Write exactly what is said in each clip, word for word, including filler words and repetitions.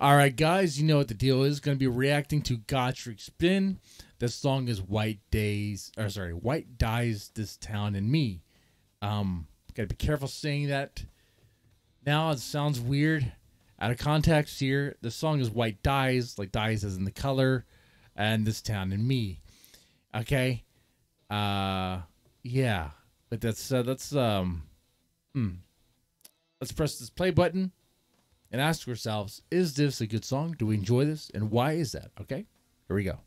All right, guys, you know what the deal is. Going to be reacting to Gacharic Spin. The song is "White Days," or sorry, "White Dyes This Town And Me." Um, got to be careful saying that. Now it sounds weird, out of context here. The song is "White Dyes," like dyes as in the color, and "This Town And Me." Okay, uh, yeah, but that's uh, that's um, hmm. Let's press this play button and ask ourselves, is this a good song? Do we enjoy this? And why is that? Okay, here we go.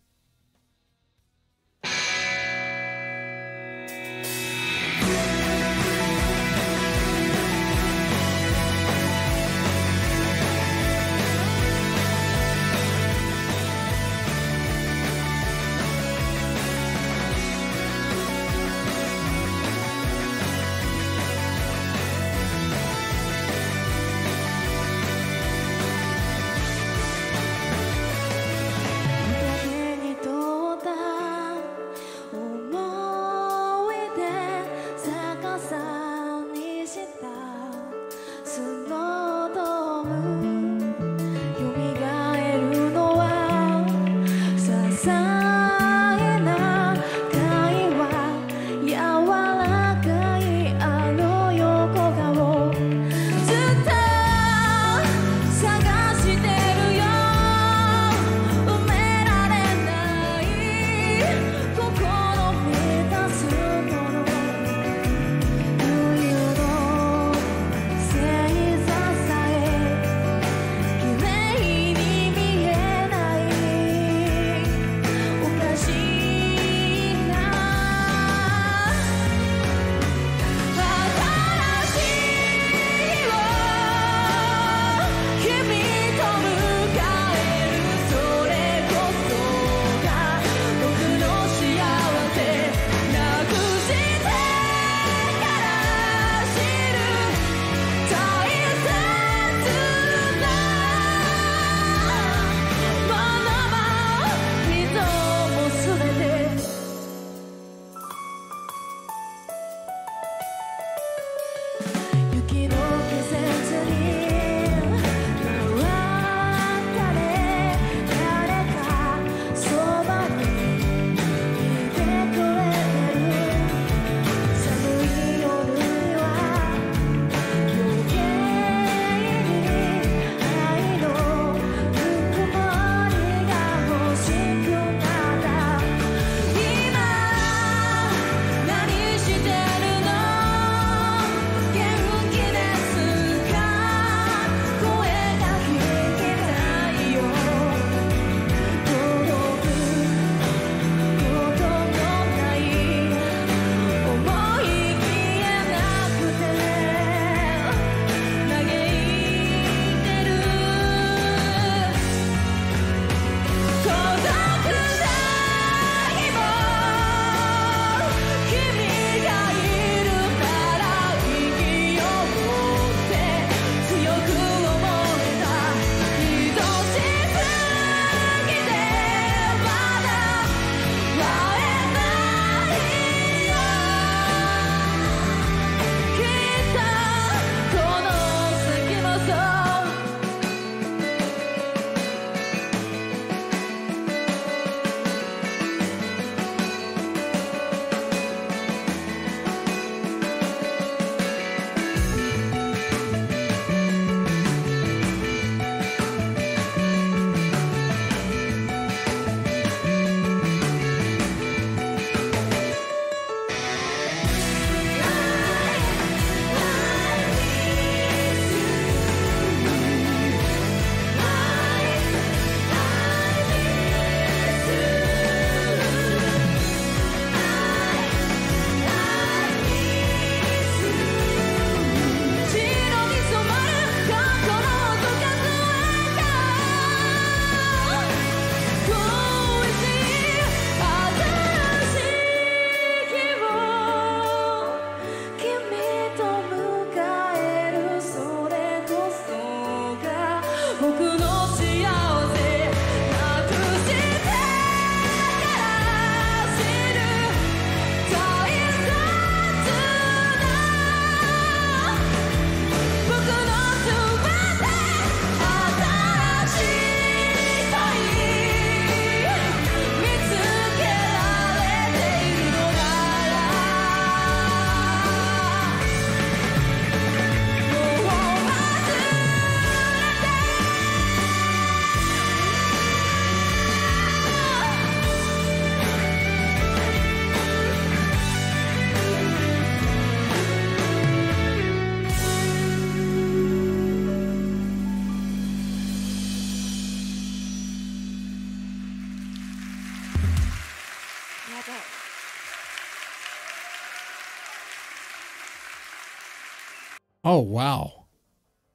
Oh, wow.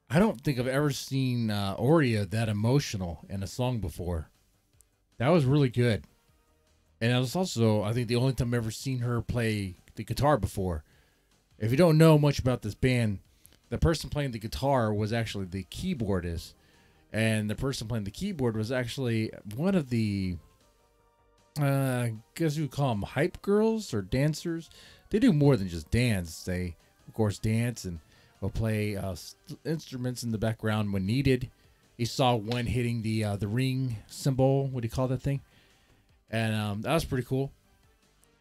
I don't think I've ever seen uh, Oria that emotional in a song before. That was really good. And it was also, I think, the only time I've ever seen her play the guitar before. If you don't know much about this band, the person playing the guitar was actually the keyboardist. And the person playing the keyboard was actually one of the, uh, I guess you would call them hype girls or dancers. They do more than just dance. They, of course, dance and will play uh, instruments in the background when needed. You saw one hitting the uh, the ring symbol. What do you call that thing? And um, that was pretty cool.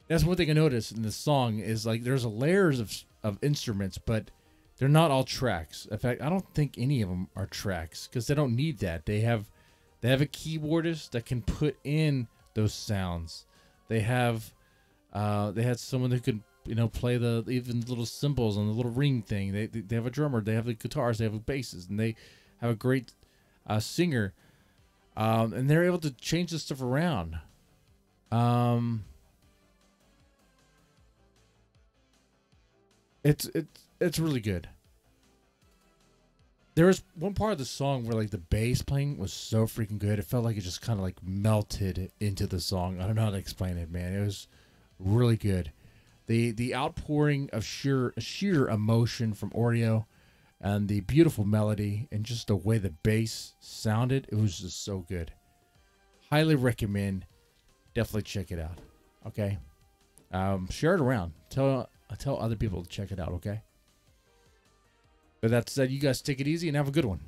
That's one thing I noticed in this song is like there's a layers of of instruments, but they're not all tracks. In fact, I don't think any of them are tracks because they don't need that. They have they have a keyboardist that can put in those sounds. They have uh, they had someone who could, you know, play the even little cymbals on the little ring thing. They they have a drummer. They have the guitars. They have the basses, and they have a great uh, singer, um, and they're able to change this stuff around. Um, it's it's. It's really good. There was one part of the song where like the bass playing was so freaking good. It felt like it just kind of like melted into the song. I don't know how to explain it, man. It was really good. The the outpouring of sheer sheer emotion from Oreo and the beautiful melody and just the way the bass sounded, it was just so good. Highly recommend. Definitely check it out. Okay. Um, share it around. Tell tell other people to check it out, okay? But that said, you guys take it easy and have a good one.